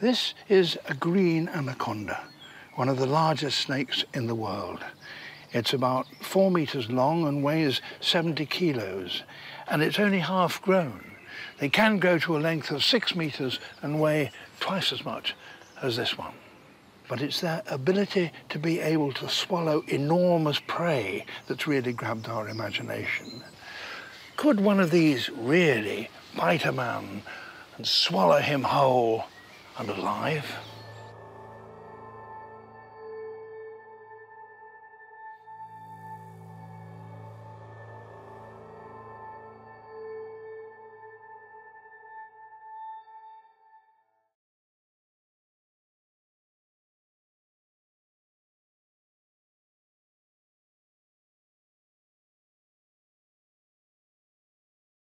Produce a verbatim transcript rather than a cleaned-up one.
This is a green anaconda, one of the largest snakes in the world. It's about four meters long and weighs seventy kilos, and it's only half grown. They can grow to a length of six meters and weigh twice as much as this one. But it's their ability to be able to swallow enormous prey that's really grabbed our imagination. Could one of these really bite a man and swallow him whole and alive?